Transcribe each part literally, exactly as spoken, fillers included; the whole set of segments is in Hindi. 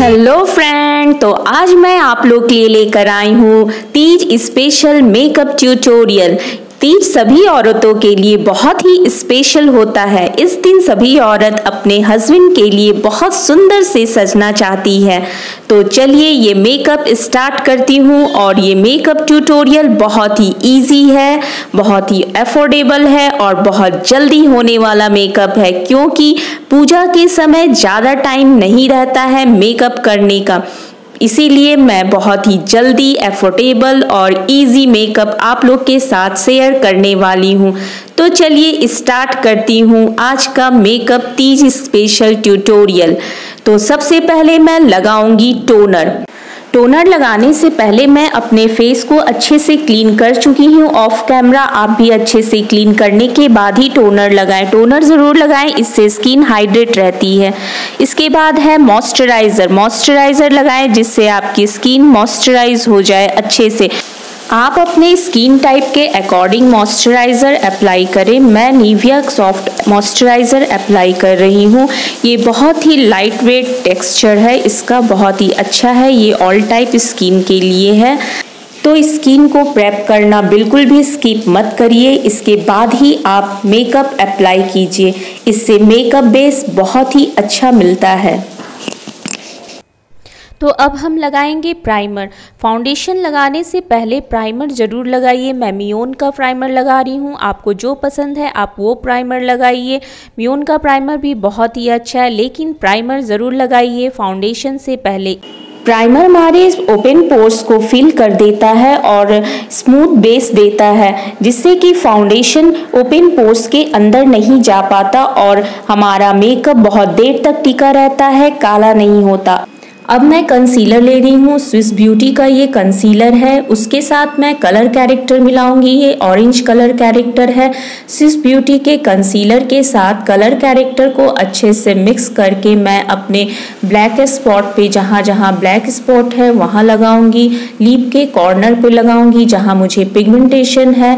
हेलो फ्रेंड, तो आज मैं आप लोग के लिए लेकर आई हूँ Teej special makeup tutorial. Teej सभी औरतों के लिए बहुत ही स्पेशल होता है। इस दिन सभी औरत अपने हस्बैंड के लिए बहुत सुंदर से सजना चाहती है। तो चलिए ये मेकअप स्टार्ट करती हूँ। और ये मेकअप ट्यूटोरियल बहुत ही इजी है, बहुत ही अफोर्डेबल है और बहुत जल्दी होने वाला मेकअप है, क्योंकि पूजा के समय ज़्यादा टाइम नहीं रहता है मेकअप करने का। इसीलिए मैं बहुत ही जल्दी, एफोर्डेबल और इजी मेकअप आप लोग के साथ शेयर करने वाली हूँ। तो चलिए स्टार्ट करती हूँ आज का मेकअप तीज स्पेशल ट्यूटोरियल। तो सबसे पहले मैं लगाऊंगी टोनर। टोनर लगाने से पहले मैं अपने फेस को अच्छे से क्लीन कर चुकी हूँ ऑफ कैमरा। आप भी अच्छे से क्लीन करने के बाद ही टोनर लगाएं। टोनर ज़रूर लगाएं, इससे स्किन हाइड्रेट रहती है। इसके बाद है मॉइस्चराइज़र। मॉइस्चराइज़र लगाएं जिससे आपकी स्किन मॉइस्चराइज हो जाए अच्छे से। आप अपने स्किन टाइप के अकॉर्डिंग मॉइस्चराइज़र अप्लाई करें। मैं निविया सॉफ्ट मॉइस्चराइज़र अप्लाई कर रही हूँ। ये बहुत ही लाइट वेट टेक्स्चर है इसका, बहुत ही अच्छा है। ये ऑल टाइप स्किन के लिए है। तो स्किन को प्रेप करना बिल्कुल भी स्किप मत करिए। इसके बाद ही आप मेकअप अप्लाई कीजिए, इससे मेकअप बेस बहुत ही अच्छा मिलता है। तो अब हम लगाएंगे प्राइमर। फाउंडेशन लगाने से पहले प्राइमर ज़रूर लगाइए। मैं मियोन का प्राइमर लगा रही हूँ, आपको जो पसंद है आप वो प्राइमर लगाइए। मियोन का प्राइमर भी बहुत ही अच्छा है, लेकिन प्राइमर ज़रूर लगाइए फाउंडेशन से पहले। प्राइमर हमारे ओपन पोर्स को फिल कर देता है और स्मूथ बेस देता है, जिससे कि फाउंडेशन ओपन पोर्स के अंदर नहीं जा पाता और हमारा मेकअप बहुत देर तक टिका रहता है, काला नहीं होता। अब मैं कंसीलर ले रही हूँ। स्विस ब्यूटी का ये कंसीलर है। उसके साथ मैं कलर कैरेक्टर मिलाऊंगी। ये ऑरेंज कलर कैरेक्टर है। स्विस ब्यूटी के कंसीलर के साथ कलर कैरेक्टर को अच्छे से मिक्स करके मैं अपने ब्लैक स्पॉट पे, जहाँ जहाँ ब्लैक स्पॉट है वहाँ लगाऊंगी। लिप के कॉर्नर पे लगाऊंगी जहाँ मुझे पिगमेंटेशन है,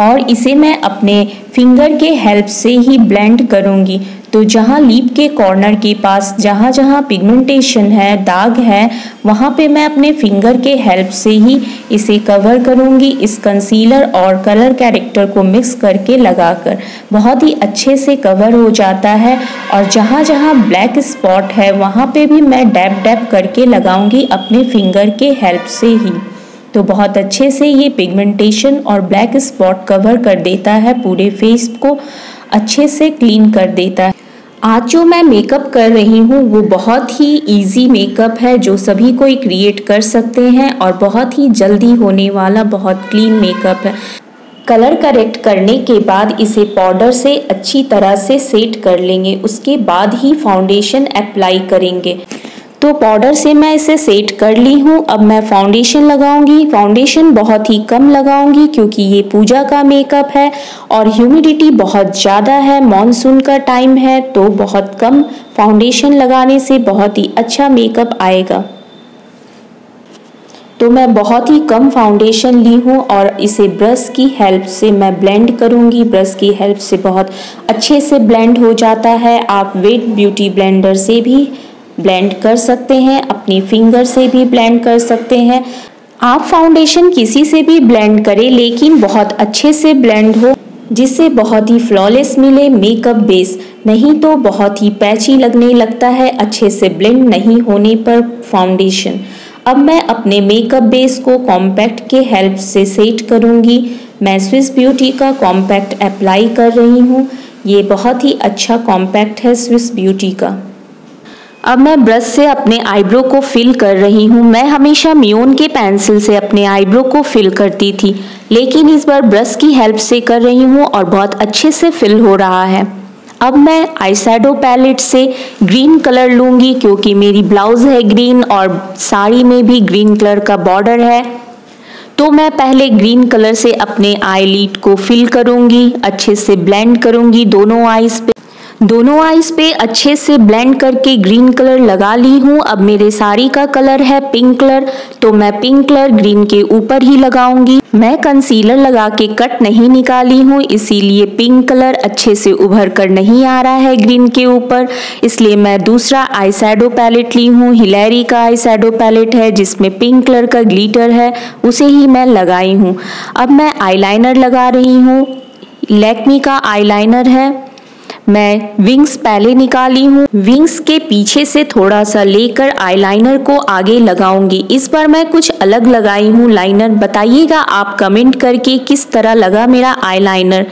और इसे मैं अपने फिंगर के हेल्प से ही ब्लेंड करूँगी। तो जहाँ लिप के कॉर्नर के पास जहाँ जहाँ पिगमेंटेशन है, दाग है, वहाँ पे मैं अपने फिंगर के हेल्प से ही इसे कवर करूँगी। इस कंसीलर और कलर कैरेक्टर को मिक्स करके लगाकर बहुत ही अच्छे से कवर हो जाता है। और जहाँ जहाँ ब्लैक स्पॉट है वहाँ पे भी मैं डैप डैप करके लगाऊँगी अपने फिंगर के हेल्प से ही। तो बहुत अच्छे से ये पिगमेंटेशन और ब्लैक स्पॉट कवर कर देता है, पूरे फेस को अच्छे से क्लीन कर देता है। आज जो मैं मेकअप कर रही हूँ वो बहुत ही इजी मेकअप है, जो सभी कोई क्रिएट कर सकते हैं और बहुत ही जल्दी होने वाला बहुत क्लीन मेकअप है। कलर करेक्ट करने के बाद इसे पाउडर से अच्छी तरह से सेट कर लेंगे, उसके बाद ही फाउंडेशन अप्लाई करेंगे। तो पाउडर से मैं इसे सेट कर ली हूँ। अब मैं फाउंडेशन लगाऊंगी। फाउंडेशन बहुत ही कम लगाऊंगी क्योंकि ये पूजा का मेकअप है और ह्यूमिडिटी बहुत ज़्यादा है, मॉनसून का टाइम है, तो बहुत कम फाउंडेशन लगाने से बहुत ही अच्छा मेकअप आएगा। तो मैं बहुत ही कम फाउंडेशन ली हूँ और इसे ब्रश की हेल्प से मैं ब्लेंड करूँगी। ब्रश की हेल्प से बहुत अच्छे से ब्लेंड हो जाता है। आप वेट ब्यूटी ब्लेंडर से भी ब्लेंड कर सकते हैं, अपनी फिंगर से भी ब्लेंड कर सकते हैं। आप फाउंडेशन किसी से भी ब्लेंड करें, लेकिन बहुत अच्छे से ब्लेंड हो, जिससे बहुत ही फ्लॉलेस मिले मेकअप बेस। नहीं तो बहुत ही पैची लगने लगता है अच्छे से ब्लेंड नहीं होने पर फाउंडेशन। अब मैं अपने मेकअप बेस को कॉम्पैक्ट के हेल्प से सेट करूँगी। मैं स्विस ब्यूटी का कॉम्पैक्ट अप्लाई कर रही हूँ। ये बहुत ही अच्छा कॉम्पैक्ट है स्विस ब्यूटी का। अब मैं ब्रश से अपने आईब्रो को फिल कर रही हूँ। मैं हमेशा मियोन के पेंसिल से अपने आईब्रो को फिल करती थी, लेकिन इस बार ब्रश की हेल्प से कर रही हूँ और बहुत अच्छे से फिल हो रहा है। अब मैं आईशैडो पैलेट से ग्रीन कलर लूँगी, क्योंकि मेरी ब्लाउज़ है ग्रीन और साड़ी में भी ग्रीन कलर का बॉर्डर है। तो मैं पहले ग्रीन कलर से अपने आईलिड को फिल करूँगी, अच्छे से ब्लेंड करूँगी दोनों आईज पे। दोनों आईज पे अच्छे से ब्लेंड करके ग्रीन कलर लगा ली हूँ। अब मेरे साड़ी का कलर है पिंक कलर, तो मैं पिंक कलर ग्रीन के ऊपर ही लगाऊंगी। मैं कंसीलर लगा के कट नहीं निकाली हूँ, इसीलिए पिंक कलर अच्छे से उभर कर नहीं आ रहा है ग्रीन के ऊपर, इसलिए मैं दूसरा आई शैडो पैलेट ली हूँ। हिलेरी का आई शैडो पैलेट है जिसमें पिंक कलर का ग्लिटर है, उसे ही मैं लगाई हूँ। अब मैं आईलाइनर लगा रही हूँ, लैक्मी का आईलाइनर है। मैं विंग्स पहले निकाली हूँ, विंग्स के पीछे से थोड़ा सा लेकर आईलाइनर को आगे लगाऊंगी। इस बार मैं कुछ अलग लगाई हूँ लाइनर, बताइएगा आप कमेंट करके किस तरह लगा मेरा आईलाइनर।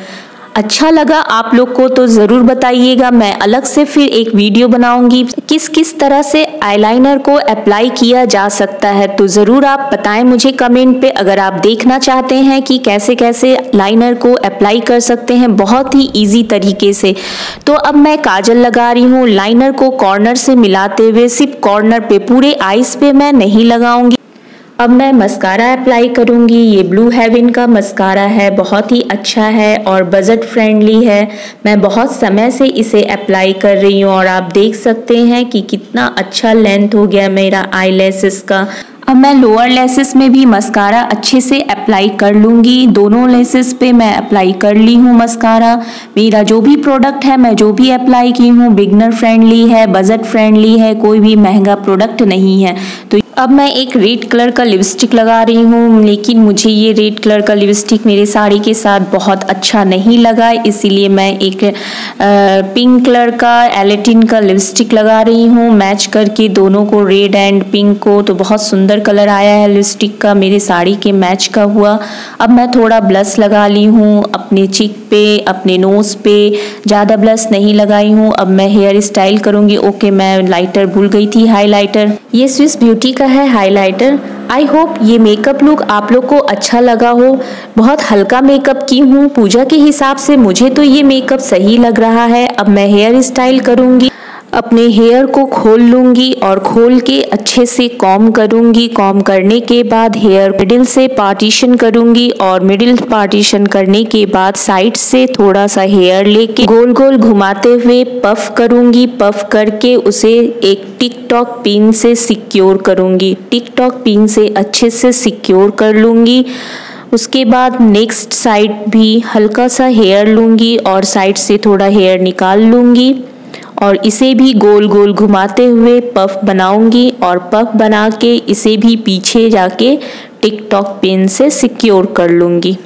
अच्छा लगा आप लोग को तो ज़रूर बताइएगा, मैं अलग से फिर एक वीडियो बनाऊंगी किस किस तरह से आईलाइनर को अप्लाई किया जा सकता है। तो ज़रूर आप बताएं मुझे कमेंट पे, अगर आप देखना चाहते हैं कि कैसे कैसे लाइनर को अप्लाई कर सकते हैं बहुत ही इजी तरीके से। तो अब मैं काजल लगा रही हूँ, लाइनर को कॉर्नर से मिलाते हुए सिर्फ कॉर्नर पे, पूरे आईज पे मैं नहीं लगाऊंगी। अब मैं मस्कारा अप्लाई करूंगी। ये ब्लू हेवन का मस्कारा है, बहुत ही अच्छा है और बजट फ्रेंडली है। मैं बहुत समय से इसे अप्लाई कर रही हूँ और आप देख सकते हैं कि कितना अच्छा लेंथ हो गया मेरा आई लेसेस का। अब मैं लोअर लेसेस में भी मस्कारा अच्छे से अप्लाई कर लूँगी। दोनों लेसेस पे मैं अप्लाई कर ली हूँ मस्कारा। मेरा जो भी प्रोडक्ट है, मैं जो भी अप्लाई की हूँ, बिगनर फ्रेंडली है, बजट फ्रेंडली है, कोई भी महंगा प्रोडक्ट नहीं है। तो अब मैं एक रेड कलर का लिपस्टिक लगा रही हूँ, लेकिन मुझे ये रेड कलर का लिपस्टिक मेरे साड़ी के साथ बहुत अच्छा नहीं लगा, इसीलिए मैं एक आ, पिंक कलर का एलेटिन का लिपस्टिक लगा रही हूँ मैच करके दोनों को, रेड एंड पिंक को। तो बहुत सुंदर कलर आया है लिपस्टिक का, मेरे साड़ी के मैच का हुआ। अब मैं थोड़ा ब्लश लगा ली हूँ अपने चिक पे, अपने नोज़ पे, ज़्यादा ब्लश नहीं लगाई हूँ। अब मैं हेयर स्टाइल करूँगी। ओके, मैं लाइटर भूल गई थी, हाईलाइटर। ये स्विस ब्यूटी का है हाइलाइटर। आई होप ये मेकअप लुक आप लोग को अच्छा लगा हो। बहुत हल्का मेकअप की हूँ, पूजा के हिसाब से मुझे तो ये मेकअप सही लग रहा है। अब मैं हेयर स्टाइल करूँगी, अपने हेयर को खोल लूँगी और खोल के अच्छे से कॉम करूँगी। कॉम करने के बाद हेयर मिडिल से पार्टीशन करूँगी और मिडिल पार्टीशन करने के बाद साइड से थोड़ा सा हेयर लेके गोल गोल घुमाते हुए पफ करूँगी। पफ करके उसे एक टिकटॉक पिन से सिक्योर करूँगी, टिकटॉक पिन से अच्छे से सिक्योर कर लूँगी। उसके बाद नेक्स्ट साइड भी हल्का सा हेयर लूँगी और साइड से थोड़ा हेयर निकाल लूँगी और इसे भी गोल गोल घुमाते हुए पफ बनाऊंगी और पफ बना के इसे भी पीछे जाके टिकटॉक पिन से सिक्योर कर लूँगी।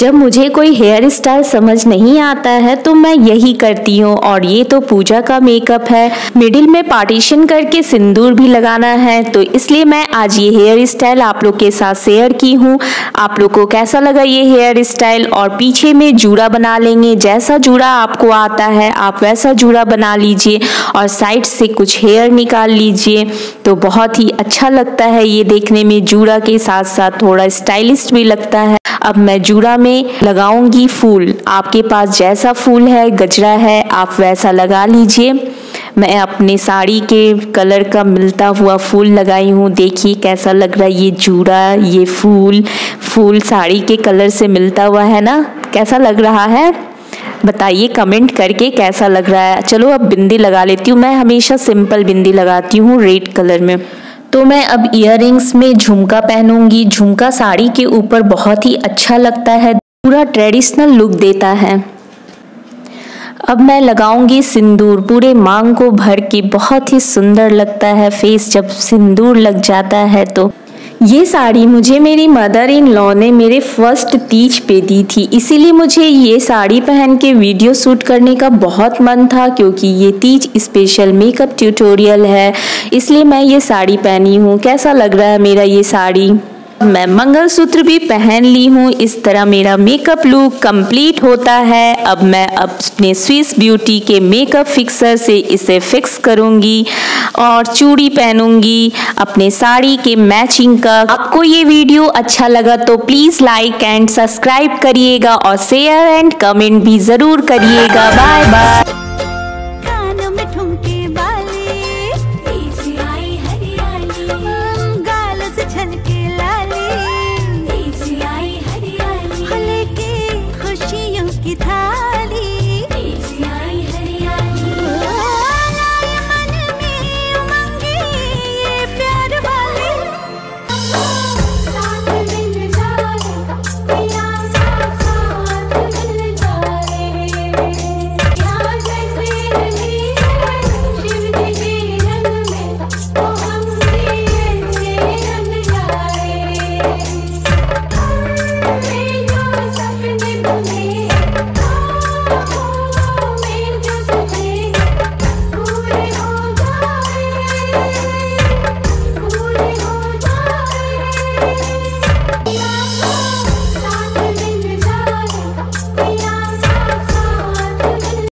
जब मुझे कोई हेयर स्टाइल समझ नहीं आता है तो मैं यही करती हूँ, और ये तो पूजा का मेकअप है। मिडिल में पार्टीशन करके सिंदूर भी लगाना है, तो इसलिए मैं आज ये हेयर स्टाइल आप लोग के साथ शेयर की हूँ। आप लोग को कैसा लगा ये हेयर स्टाइल? और पीछे में जूड़ा बना लेंगे, जैसा जूड़ा आपको आता है आप वैसा जूड़ा बना लीजिए और साइड से कुछ हेयर निकाल लीजिए। तो बहुत ही अच्छा लगता है ये देखने में, जूड़ा के साथ साथ थोड़ा स्टाइलिश भी लगता है। अब मैं जूड़ा में लगाऊंगी फूल। आपके पास जैसा फूल है, गजरा है, आप वैसा लगा लीजिए। मैं अपने साड़ी के कलर का मिलता हुआ फूल लगाई हूँ, देखिए कैसा लग रहा है ये जूड़ा। ये फूल फूल साड़ी के कलर से मिलता हुआ है ना, कैसा लग रहा है बताइए कमेंट करके कैसा लग रहा है। चलो अब बिंदी लगा लेती हूँ, मैं हमेशा सिंपल बिंदी लगाती हूँ रेड कलर में। तो मैं अब इयररिंग्स में झुमका पहनूंगी। झुमका साड़ी के ऊपर बहुत ही अच्छा लगता है, पूरा ट्रेडिशनल लुक देता है। अब मैं लगाऊंगी सिंदूर, पूरे मांग को भर के, बहुत ही सुंदर लगता है फेस जब सिंदूर लग जाता है। तो ये साड़ी मुझे मेरी मदर इन लॉ ने मेरे फर्स्ट तीज पे दी थी, इसीलिए मुझे ये साड़ी पहन के वीडियो शूट करने का बहुत मन था, क्योंकि ये तीज स्पेशल मेकअप ट्यूटोरियल है, इसलिए मैं ये साड़ी पहनी हूँ। कैसा लग रहा है मेरा ये साड़ी? मैं मंगलसूत्र भी पहन ली हूँ। इस तरह मेरा मेकअप लुक कंप्लीट होता है। अब मैं अपने स्विस ब्यूटी के मेकअप फिक्सर से इसे फिक्स करूँगी और चूड़ी पहनूँगी अपने साड़ी के मैचिंग का। आपको ये वीडियो अच्छा लगा तो प्लीज़ लाइक एंड सब्सक्राइब करिएगा और शेयर एंड कमेंट भी ज़रूर करिएगा। Bye bye.